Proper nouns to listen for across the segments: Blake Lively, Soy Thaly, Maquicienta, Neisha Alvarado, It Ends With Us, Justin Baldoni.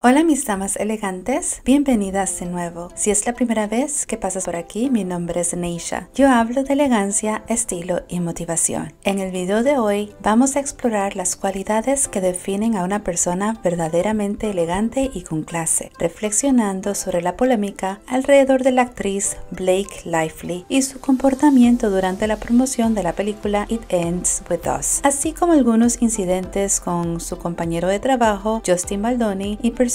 Hola mis damas elegantes, bienvenidas de nuevo. Si es la primera vez que pasas por aquí, mi nombre es Neisha. Yo hablo de elegancia, estilo y motivación. En el video de hoy vamos a explorar las cualidades que definen a una persona verdaderamente elegante y con clase, reflexionando sobre la polémica alrededor de la actriz Blake Lively y su comportamiento durante la promoción de la película It Ends With Us, así como algunos incidentes con su compañero de trabajo Justin Baldoni y personas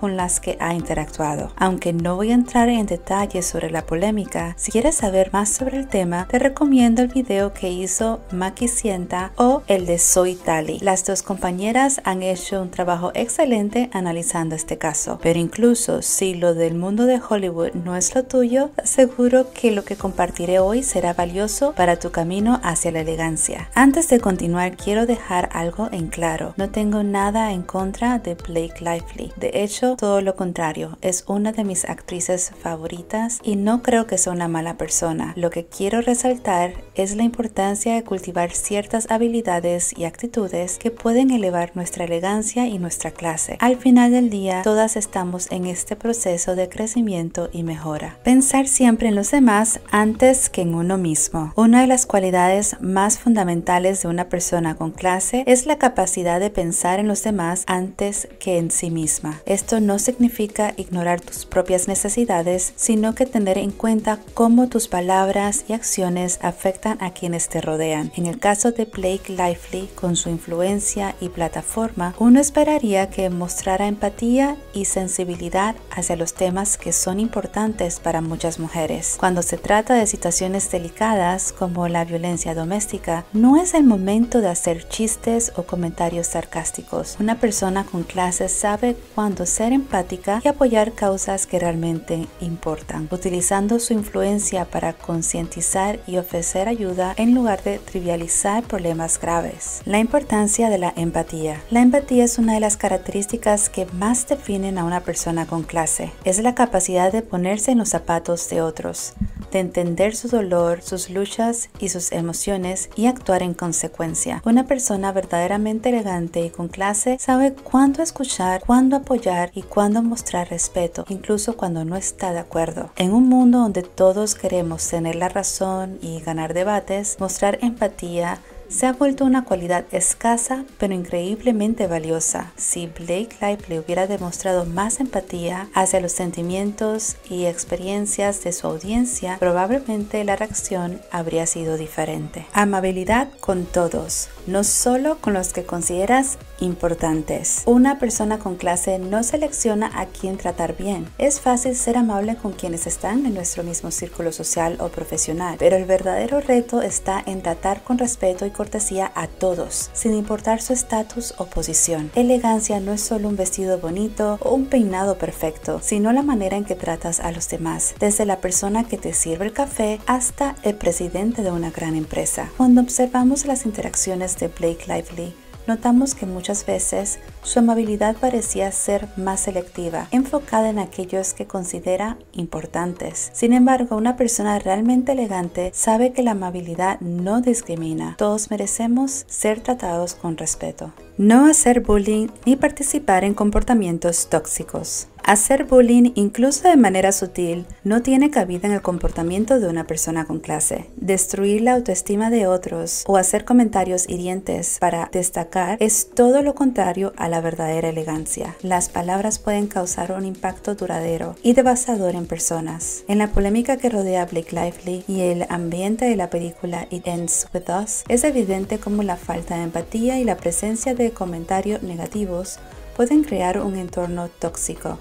con las que ha interactuado. Aunque no voy a entrar en detalles sobre la polémica, si quieres saber más sobre el tema, te recomiendo el video que hizo Maquicienta o el de Soy Thaly. Las dos compañeras han hecho un trabajo excelente analizando este caso, pero incluso si lo del mundo de Hollywood no es lo tuyo, seguro que lo que compartiré hoy será valioso para tu camino hacia la elegancia. Antes de continuar, quiero dejar algo en claro. No tengo nada en contra de Blake Lively. De hecho, todo lo contrario, es una de mis actrices favoritas y no creo que sea una mala persona. Lo que quiero resaltar es la importancia de cultivar ciertas habilidades y actitudes que pueden elevar nuestra elegancia y nuestra clase. Al final del día, todas estamos en este proceso de crecimiento y mejora. Pensar siempre en los demás antes que en uno mismo. Una de las cualidades más fundamentales de una persona con clase es la capacidad de pensar en los demás antes que en sí mismo. Esto no significa ignorar tus propias necesidades, sino que tener en cuenta cómo tus palabras y acciones afectan a quienes te rodean. En el caso de Blake Lively, con su influencia y plataforma, uno esperaría que mostrara empatía y sensibilidad hacia los temas que son importantes para muchas mujeres. Cuando se trata de situaciones delicadas como la violencia doméstica, no es el momento de hacer chistes o comentarios sarcásticos. Una persona con clase sabe cuando ser empática y apoyar causas que realmente importan, utilizando su influencia para concientizar y ofrecer ayuda en lugar de trivializar problemas graves. La importancia de la empatía. La empatía es una de las características que más definen a una persona con clase. Es la capacidad de ponerse en los zapatos de otros, de entender su dolor, sus luchas y sus emociones y actuar en consecuencia. Una persona verdaderamente elegante y con clase sabe cuándo escuchar, cuándo apoyar y cuándo mostrar respeto, incluso cuando no está de acuerdo. En un mundo donde todos queremos tener la razón y ganar debates, mostrar empatía se ha vuelto una cualidad escasa pero increíblemente valiosa. Si Blake Lively hubiera demostrado más empatía hacia los sentimientos y experiencias de su audiencia, probablemente la reacción habría sido diferente. Amabilidad con todos, no solo con los que consideras importantes. Una persona con clase no selecciona a quién tratar bien. Es fácil ser amable con quienes están en nuestro mismo círculo social o profesional, pero el verdadero reto está en tratar con respeto y cortesía a todos, sin importar su estatus o posición. Elegancia no es solo un vestido bonito o un peinado perfecto, sino la manera en que tratas a los demás, desde la persona que te sirve el café hasta el presidente de una gran empresa. Cuando observamos las interacciones de Blake Lively, notamos que muchas veces su amabilidad parecía ser más selectiva, enfocada en aquellos que considera importantes. Sin embargo, una persona realmente elegante sabe que la amabilidad no discrimina. Todos merecemos ser tratados con respeto. No hacer bullying ni participar en comportamientos tóxicos. Hacer bullying, incluso de manera sutil, no tiene cabida en el comportamiento de una persona con clase. Destruir la autoestima de otros o hacer comentarios hirientes para destacar es todo lo contrario a la verdadera elegancia. Las palabras pueden causar un impacto duradero y devastador en personas. En la polémica que rodea a Blake Lively y el ambiente de la película It Ends With Us, es evidente cómo la falta de empatía y la presencia de comentarios negativos pueden crear un entorno tóxico.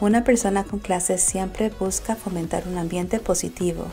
Una persona con clase siempre busca fomentar un ambiente positivo,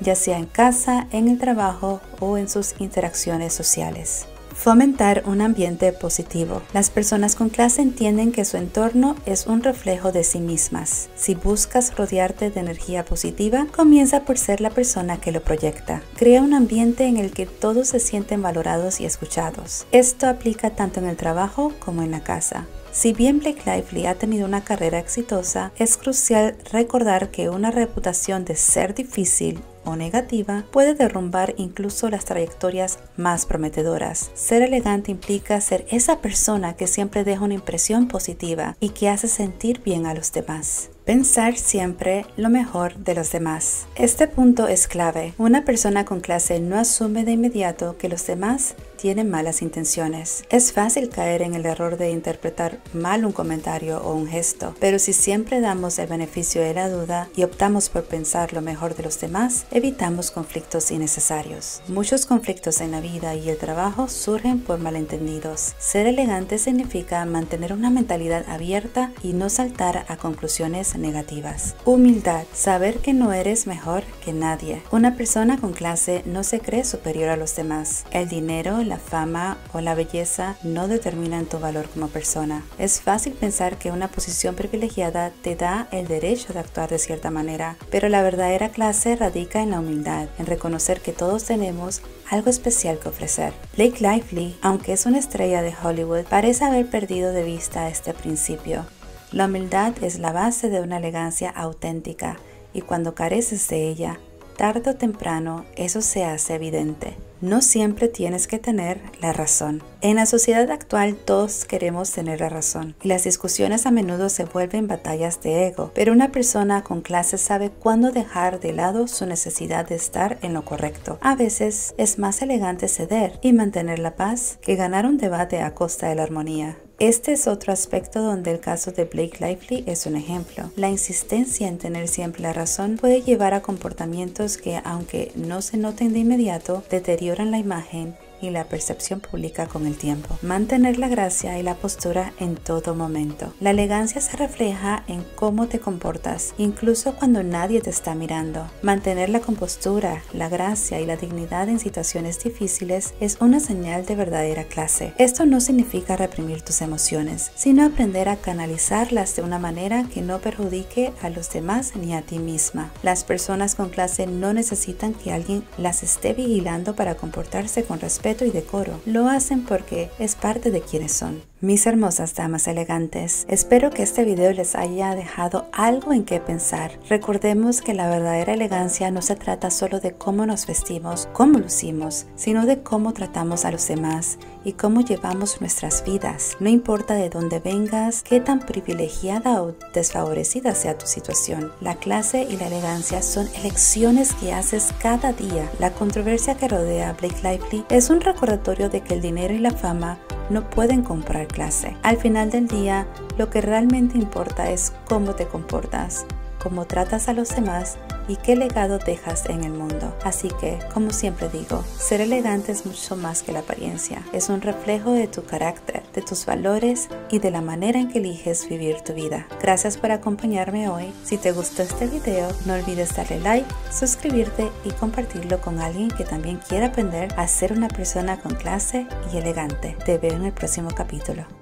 ya sea en casa, en el trabajo o en sus interacciones sociales. Fomentar un ambiente positivo. Las personas con clase entienden que su entorno es un reflejo de sí mismas. Si buscas rodearte de energía positiva, comienza por ser la persona que lo proyecta. Crea un ambiente en el que todos se sienten valorados y escuchados. Esto aplica tanto en el trabajo como en la casa. Si bien Blake Lively ha tenido una carrera exitosa, es crucial recordar que una reputación de ser difícil o negativa puede derrumbar incluso las trayectorias más prometedoras. Ser elegante implica ser esa persona que siempre deja una impresión positiva y que hace sentir bien a los demás. Pensar siempre lo mejor de los demás. Este punto es clave. Una persona con clase no asume de inmediato que los demás tienen malas intenciones. Es fácil caer en el error de interpretar mal un comentario o un gesto, pero si siempre damos el beneficio de la duda y optamos por pensar lo mejor de los demás, evitamos conflictos innecesarios. Muchos conflictos en la vida y el trabajo surgen por malentendidos. Ser elegante significa mantener una mentalidad abierta y no saltar a conclusiones negativas. Humildad, saber que no eres mejor que nadie. Una persona con clase no se cree superior a los demás. El dinero, la fama o la belleza no determinan tu valor como persona. Es fácil pensar que una posición privilegiada te da el derecho de actuar de cierta manera, pero la verdadera clase radica en la humildad, en reconocer que todos tenemos algo especial que ofrecer. Blake Lively, aunque es una estrella de Hollywood, parece haber perdido de vista este principio. La humildad es la base de una elegancia auténtica, y cuando careces de ella, tarde o temprano eso se hace evidente. No siempre tienes que tener la razón. En la sociedad actual todos queremos tener la razón y las discusiones a menudo se vuelven batallas de ego, pero una persona con clase sabe cuándo dejar de lado su necesidad de estar en lo correcto. A veces es más elegante ceder y mantener la paz que ganar un debate a costa de la armonía. Este es otro aspecto donde el caso de Blake Lively es un ejemplo. La insistencia en tener siempre la razón puede llevar a comportamientos que, aunque no se noten de inmediato, deterioran la imagen y la percepción pública con el tiempo. Mantener la gracia y la postura en todo momento. La elegancia se refleja en cómo te comportas, incluso cuando nadie te está mirando. Mantener la compostura, la gracia y la dignidad en situaciones difíciles es una señal de verdadera clase. Esto no significa reprimir tus emociones, sino aprender a canalizarlas de una manera que no perjudique a los demás ni a ti misma. Las personas con clase no necesitan que alguien las esté vigilando para comportarse con respeto y decoro. Lo hacen porque es parte de quienes son. Mis hermosas damas elegantes, espero que este video les haya dejado algo en que pensar. Recordemos que la verdadera elegancia no se trata solo de cómo nos vestimos, cómo lucimos, sino de cómo tratamos a los demás y cómo llevamos nuestras vidas. No importa de dónde vengas, qué tan privilegiada o desfavorecida sea tu situación. La clase y la elegancia son elecciones que haces cada día. La controversia que rodea a Blake Lively es un recordatorio de que el dinero y la fama no pueden comprar clase. Al final del día, lo que realmente importa es cómo te comportas, cómo tratas a los demás y qué legado dejas en el mundo. Así que, como siempre digo, ser elegante es mucho más que la apariencia. Es un reflejo de tu carácter, de tus valores y de la manera en que eliges vivir tu vida. Gracias por acompañarme hoy. Si te gustó este video, no olvides darle like, suscribirte y compartirlo con alguien que también quiera aprender a ser una persona con clase y elegante. Te veo en el próximo capítulo.